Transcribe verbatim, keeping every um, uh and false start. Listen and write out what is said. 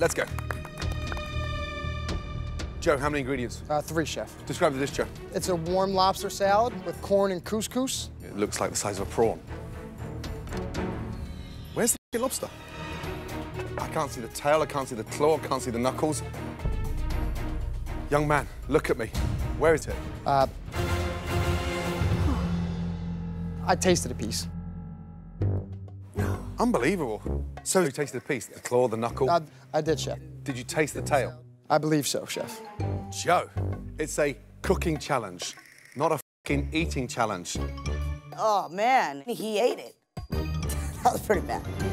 Let's go. Joe, how many ingredients? Uh, three, Chef. Describe the dish, Joe. It's a warm lobster salad with corn and couscous. It looks like the size of a prawn. Where's the lobster? I can't see the tail, I can't see the claw, I can't see the knuckles. Young man, look at me. Where is it? Uh, I tasted a piece. Unbelievable. So you tasted the piece, the claw, the knuckle? I, I did, Chef. Did you taste the tail? I believe so, Chef. Joe, it's a cooking challenge, not a fucking eating challenge. Oh, man, he ate it. That was pretty bad.